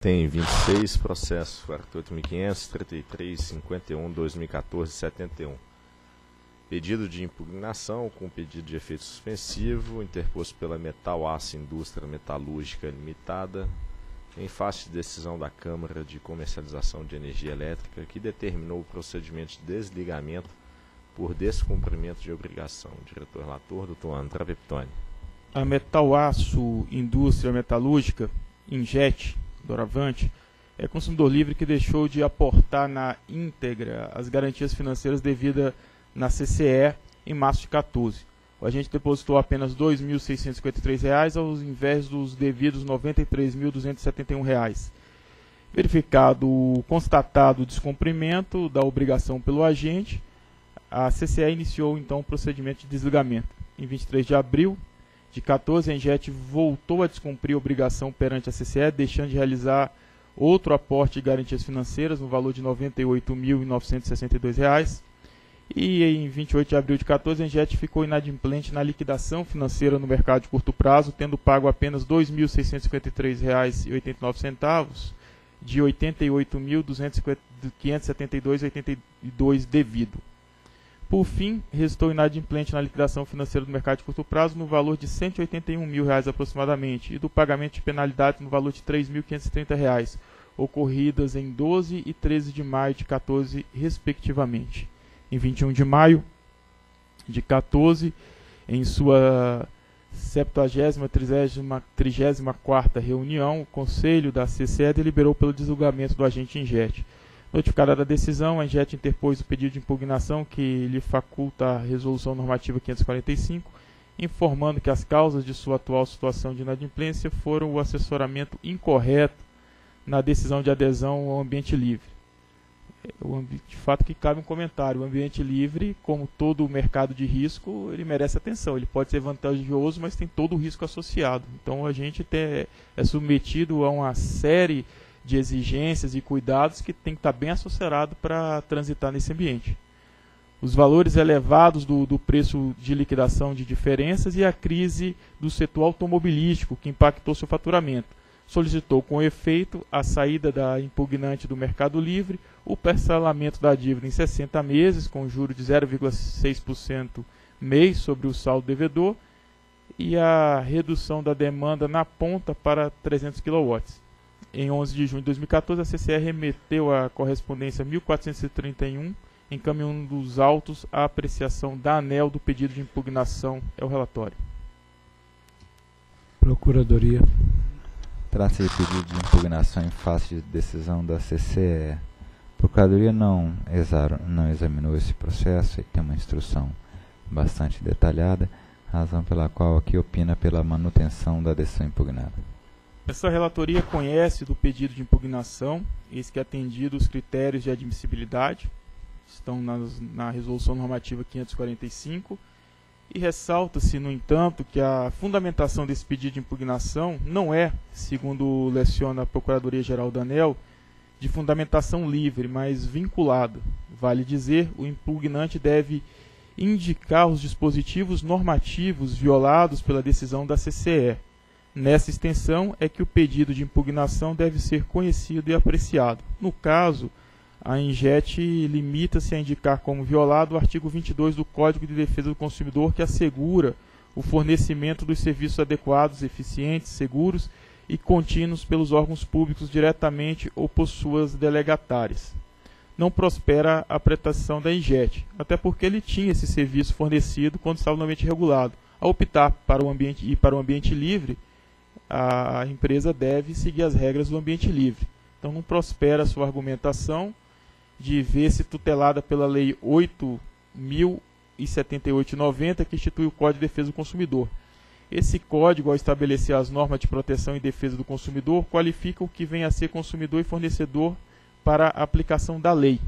Tem 26, processo 48.500, 33.51, 2014, 71. Pedido de impugnação com pedido de efeito suspensivo, interposto pela Metal Aço Indústria Metalúrgica Limitada, em face de decisão da Câmara de Comercialização de Energia Elétrica, que determinou o procedimento de desligamento por descumprimento de obrigação. Diretor relator, Dr. André Pepitone. A Metal Aço Indústria Metalúrgica, Injet, doravante, é consumidor livre que deixou de aportar na íntegra as garantias financeiras devidas na CCE em março de 14. O agente depositou apenas R$ 2.653 ao invés dos devidos R$ 93.271. Constatado o descumprimento da obrigação pelo agente, a CCE iniciou então o procedimento de desligamento. Em 23 de abril de 14, a Injet voltou a descumprir a obrigação perante a CCE, deixando de realizar outro aporte de garantias financeiras no valor de R$ 98.962. E em 28 de abril de 14, a Injet ficou inadimplente na liquidação financeira no mercado de curto prazo, tendo pago apenas R$ 2.653,89 de R$ 88.572,82 devido. Por fim, restou inadimplente na liquidação financeira do mercado de curto prazo no valor de R$ 181.000 aproximadamente e do pagamento de penalidade no valor de R$ 3.530, ocorridas em 12 e 13 de maio de 14, respectivamente. Em 21 de maio de 14, em sua 74ª reunião, o Conselho da CCE deliberou pelo desligamento do agente Injet. Notificada da decisão, a Injet interpôs o pedido de impugnação que lhe faculta a Resolução Normativa 545, informando que as causas de sua atual situação de inadimplência foram o assessoramento incorreto na decisão de adesão ao ambiente livre. De fato que cabe um comentário, o ambiente livre, como todo o mercado de risco, ele merece atenção. Ele pode ser vantajoso, mas tem todo o risco associado. Então a gente é submetido a uma série de exigências e cuidados que tem que estar bem associado para transitar nesse ambiente. Os valores elevados do preço de liquidação de diferenças e a crise do setor automobilístico, que impactou seu faturamento. Solicitou com efeito a saída da impugnante do Mercado Livre, o parcelamento da dívida em 60 meses, com juros de 0,6% mês sobre o saldo devedor e a redução da demanda na ponta para 300 kW. Em 11 de junho de 2014, a CCE remeteu a correspondência 1431, encaminhando os autos à apreciação da ANEEL do pedido de impugnação. É o relatório. Procuradoria. Trata-se de pedido de impugnação em face de decisão da CCE. Procuradoria não examinou esse processo e tem uma instrução bastante detalhada, razão pela qual aqui opina pela manutenção da decisão impugnada. Essa relatoria conhece do pedido de impugnação, eis que é atendido os critérios de admissibilidade, estão na Resolução Normativa 545, e ressalta-se, no entanto, que a fundamentação desse pedido de impugnação não é, segundo leciona a Procuradoria-Geral da ANEEL, de fundamentação livre, mas vinculada. Vale dizer, o impugnante deve indicar os dispositivos normativos violados pela decisão da CCE. Nessa extensão é que o pedido de impugnação deve ser conhecido e apreciado. No caso, a Injet limita-se a indicar como violado o artigo 22 do Código de Defesa do Consumidor, que assegura o fornecimento dos serviços adequados, eficientes, seguros e contínuos pelos órgãos públicos diretamente ou por suas delegatárias. Não prospera a prestação da Injet, até porque ele tinha esse serviço fornecido quando estava no ambiente regulado. Ao optar para o ambiente e para o ambiente livre, a empresa deve seguir as regras do ambiente livre. Então não prospera a sua argumentação de ver-se tutelada pela Lei 8.078/90, que institui o Código de Defesa do Consumidor. Esse código, ao estabelecer as normas de proteção e defesa do consumidor, qualifica o que vem a ser consumidor e fornecedor para a aplicação da lei.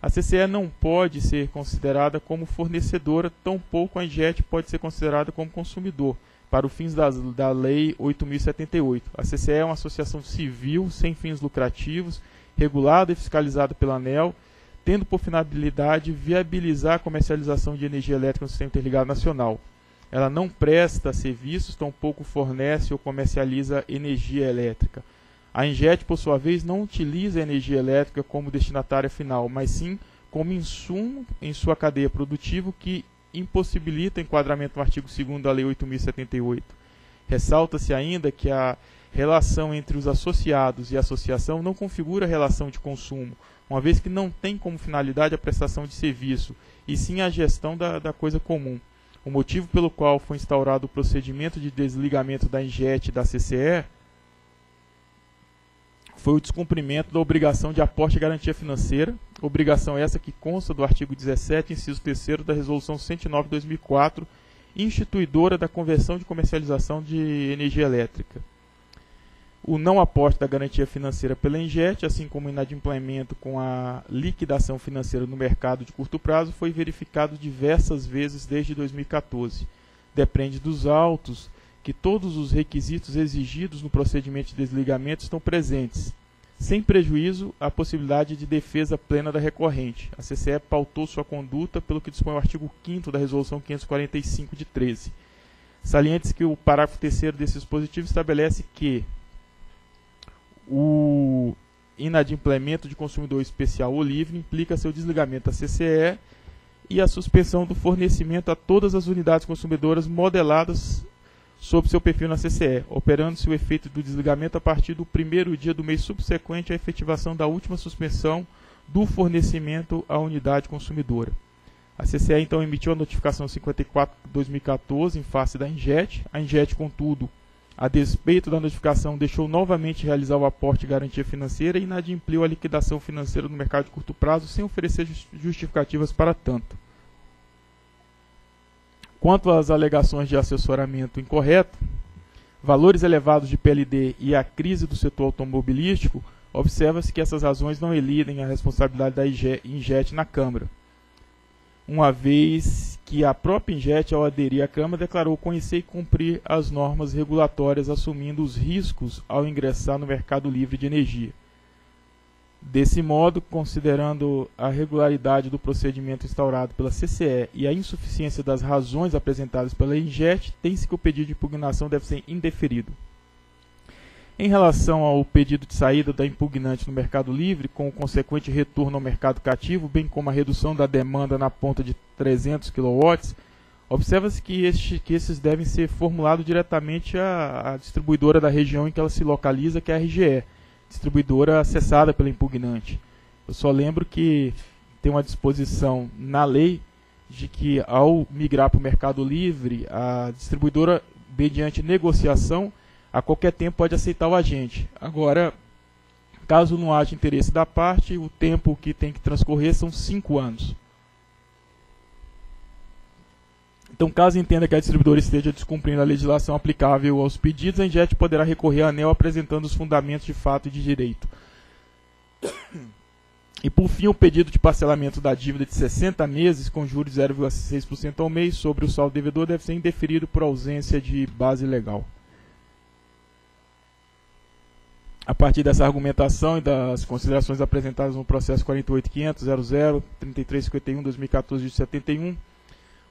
A CCE não pode ser considerada como fornecedora, tampouco a Injet pode ser considerada como consumidor, para os fins da Lei 8.078. A CCE é uma associação civil, sem fins lucrativos, regulada e fiscalizada pela ANEEL, tendo por finalidade viabilizar a comercialização de energia elétrica no Sistema Interligado Nacional. Ela não presta serviços, tampouco fornece ou comercializa energia elétrica. A Injet, por sua vez, não utiliza a energia elétrica como destinatária final, mas sim como insumo em sua cadeia produtiva, que impossibilita o enquadramento no artigo 2º da Lei 8.078. Ressalta-se ainda que a relação entre os associados e a associação não configura relação de consumo, uma vez que não tem como finalidade a prestação de serviço, e sim a gestão da coisa comum. O motivo pelo qual foi instaurado o procedimento de desligamento da Injet e da CCE foi o descumprimento da obrigação de aporte à garantia financeira, obrigação essa que consta do artigo 17, inciso 3º da Resolução 109/2004, instituidora da Convenção de Comercialização de Energia Elétrica. O não aporte da garantia financeira pela Injet, assim como o inadimplemento com a liquidação financeira no mercado de curto prazo, foi verificado diversas vezes desde 2014. Depende dos autos que todos os requisitos exigidos no procedimento de desligamento estão presentes, sem prejuízo à possibilidade de defesa plena da recorrente. A CCE pautou sua conduta pelo que dispõe o artigo 5º da Resolução 545 de 13. Salientes que o parágrafo 3º desse dispositivo estabelece que o inadimplemento de consumidor especial ou livre implica seu desligamento da CCE e a suspensão do fornecimento a todas as unidades consumidoras modeladas sob seu perfil na CCE, operando-se o efeito do desligamento a partir do primeiro dia do mês subsequente à efetivação da última suspensão do fornecimento à unidade consumidora. A CCE, então, emitiu a notificação 54/2014 em face da Injet. A Injet, contudo, a despeito da notificação, deixou novamente realizar o aporte de garantia financeira e inadimpliu a liquidação financeira no mercado de curto prazo sem oferecer justificativas para tanto. Quanto às alegações de assessoramento incorreto, valores elevados de PLD e a crise do setor automobilístico, observa-se que essas razões não elidem a responsabilidade da Injet na Câmara, uma vez que a própria Injet, ao aderir à Câmara, declarou conhecer e cumprir as normas regulatórias, assumindo os riscos ao ingressar no mercado livre de energia. Desse modo, considerando a regularidade do procedimento instaurado pela CCE e a insuficiência das razões apresentadas pela Injet, tem-se que o pedido de impugnação deve ser indeferido. Em relação ao pedido de saída da impugnante no mercado livre, com o consequente retorno ao mercado cativo, bem como a redução da demanda na ponta de 300 kW, observa-se que esses devem ser formulados diretamente à distribuidora da região em que ela se localiza, que é a RGE, distribuidora acessada pela impugnante. Eu só lembro que tem uma disposição na lei de que, ao migrar para o mercado livre, a distribuidora, mediante negociação, a qualquer tempo pode aceitar o agente. Agora, caso não haja interesse da parte, o tempo que tem que transcorrer são 5 anos. Então, caso entenda que a distribuidora esteja descumprindo a legislação aplicável aos pedidos, a Injet poderá recorrer à ANEEL apresentando os fundamentos de fato e de direito. E, por fim, o pedido de parcelamento da dívida de 60 meses, com juros de 0,6% ao mês, sobre o saldo devedor, deve ser indeferido por ausência de base legal. A partir dessa argumentação e das considerações apresentadas no processo 48.500.00.3351.2014-71,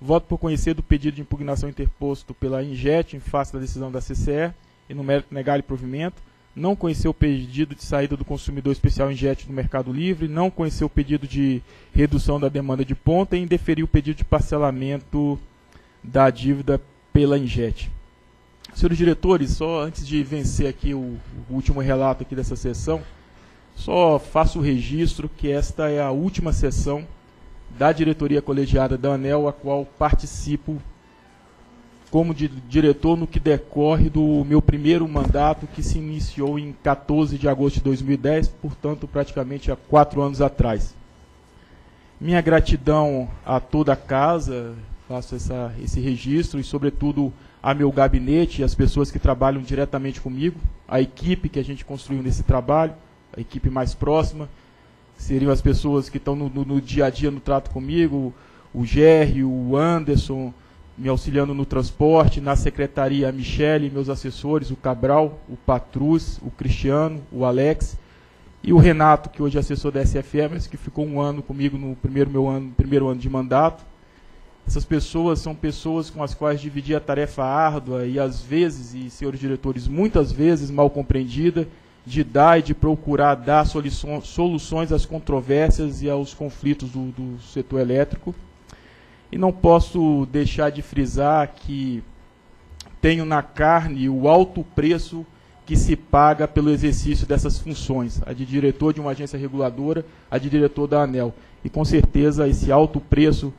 voto por conhecer do pedido de impugnação interposto pela Injet em face da decisão da CCE e no mérito negar-lhe provimento, não conhecer o pedido de saída do consumidor especial Injet do mercado livre, não conhecer o pedido de redução da demanda de ponta e indeferir o pedido de parcelamento da dívida pela Injet. Senhores diretores, só antes de vencer aqui o último relato aqui dessa sessão, só faço o registro que esta é a última sessão da diretoria colegiada da ANEEL, a qual participo como diretor no que decorre do meu primeiro mandato, que se iniciou em 14 de agosto de 2010, portanto, praticamente há 4 anos atrás. Minha gratidão a toda a casa, faço esse registro, e sobretudo a meu gabinete, as pessoas que trabalham diretamente comigo, a equipe que a gente construiu nesse trabalho, a equipe mais próxima, seriam as pessoas que estão no dia a dia no trato comigo, o Gerry, o Anderson, me auxiliando no transporte, na secretaria a Michele, meus assessores, o Cabral, o Patrus, o Cristiano, o Alex, e o Renato, que hoje é assessor da SFE, mas que ficou 1 ano comigo no primeiro ano de mandato. Essas pessoas são pessoas com as quais dividi a tarefa árdua e às vezes, e senhores diretores, muitas vezes mal compreendida, de dar e de procurar dar soluções às controvérsias e aos conflitos do setor elétrico. E não posso deixar de frisar que tenho na carne o alto preço que se paga pelo exercício dessas funções, a de diretor de uma agência reguladora, a de diretor da ANEEL. E, com certeza, esse alto preço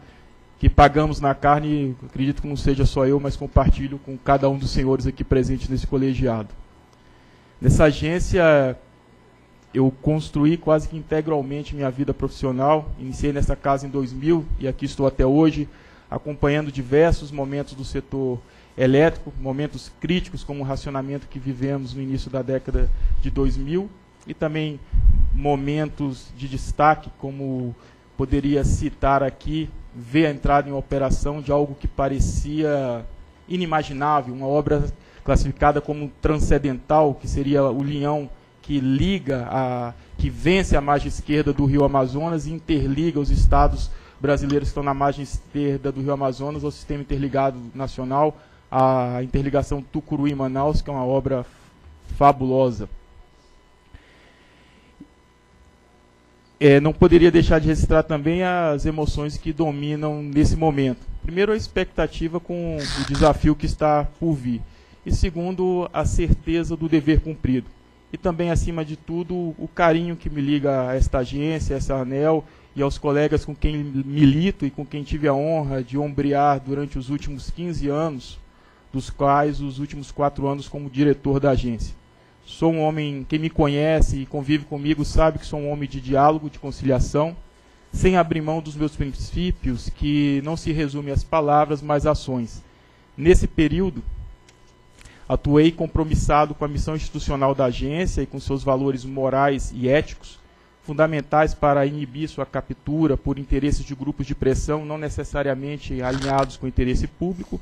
que pagamos na carne, acredito que não seja só eu, mas compartilho com cada um dos senhores aqui presentes nesse colegiado. Nessa agência, eu construí quase que integralmente minha vida profissional. Iniciei nessa casa em 2000 e aqui estou até hoje, acompanhando diversos momentos do setor elétrico, momentos críticos como o racionamento que vivemos no início da década de 2000 e também momentos de destaque, como poderia citar aqui, ver a entrada em operação de algo que parecia inimaginável, uma obra classificada como transcendental, que seria o Linhão, que liga que vence a margem esquerda do Rio Amazonas e interliga os estados brasileiros que estão na margem esquerda do Rio Amazonas ao sistema interligado nacional, a interligação Tucuruí-Manaus, que é uma obra fabulosa. Não poderia deixar de registrar também as emoções que dominam nesse momento. Primeiro, a expectativa com o desafio que está por vir. E segundo, a certeza do dever cumprido. E também, acima de tudo, o carinho que me liga a esta agência, a essa ANEEL, e aos colegas com quem milito e com quem tive a honra de ombrear durante os últimos 15 anos, dos quais os últimos 4 anos como diretor da agência. Sou um homem, quem me conhece e convive comigo sabe que sou um homem de diálogo, de conciliação, sem abrir mão dos meus princípios, que não se resume às palavras, mas ações. Nesse período, atuei compromissado com a missão institucional da agência e com seus valores morais e éticos, fundamentais para inibir sua captura por interesses de grupos de pressão, não necessariamente alinhados com o interesse público.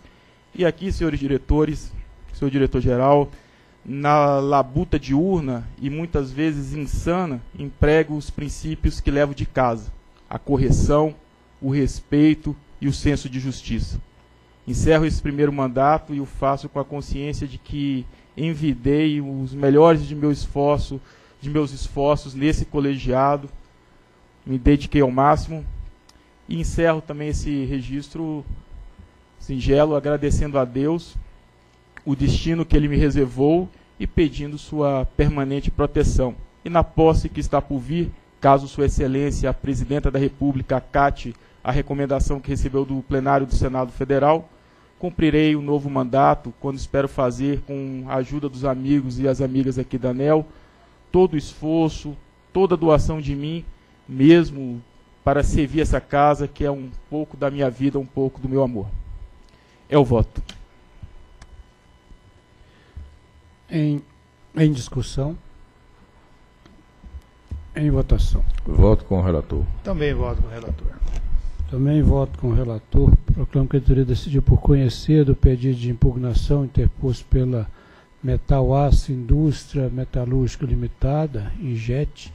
E aqui, senhores diretores, senhor diretor-geral, na labuta diurna e muitas vezes insana, emprego os princípios que levo de casa, a correção, o respeito e o senso de justiça. Encerro esse primeiro mandato e o faço com a consciência de que envidei os melhores de meus esforços nesse colegiado, me dediquei ao máximo e encerro também esse registro singelo agradecendo a Deus o destino que Ele me reservou e pedindo sua permanente proteção. E na posse que está por vir, caso Sua Excelência, a Presidenta da República, acate a recomendação que recebeu do plenário do Senado Federal, cumprirei o novo mandato, quando espero fazer, com a ajuda dos amigos e as amigas aqui da ANEEL, todo o esforço, toda a doação de mim, mesmo para servir essa casa, que é um pouco da minha vida, um pouco do meu amor. É o voto. Em discussão. Em votação. Voto com o relator. Também voto com o relator. Também voto com o relator. Proclamo que a diretoria decidiu por conhecer do pedido de impugnação interposto pela Metal Aço Indústria Metalúrgica Limitada, Injet,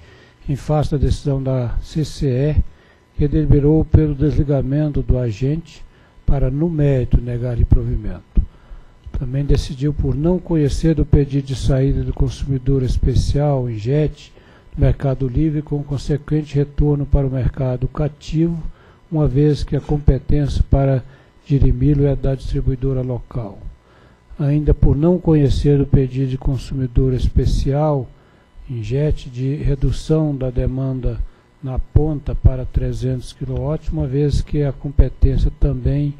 em face da decisão da CCE, que deliberou pelo desligamento do agente para, no mérito, negar-lhe provimento. Também decidiu por não conhecer do pedido de saída do consumidor especial, Injet, do mercado livre, com consequente retorno para o mercado cativo, uma vez que a competência para dirimi-lo é da distribuidora local. Ainda por não conhecer o pedido de consumidor especial, Injet, de redução da demanda na ponta para 300 kW, uma vez que a competência também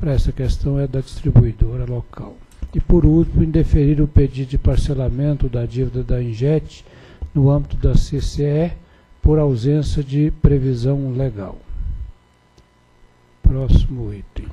para essa questão é da distribuidora local. E por último, indeferir o pedido de parcelamento da dívida da Injet no âmbito da CCE por ausência de previsão legal. Próximo item.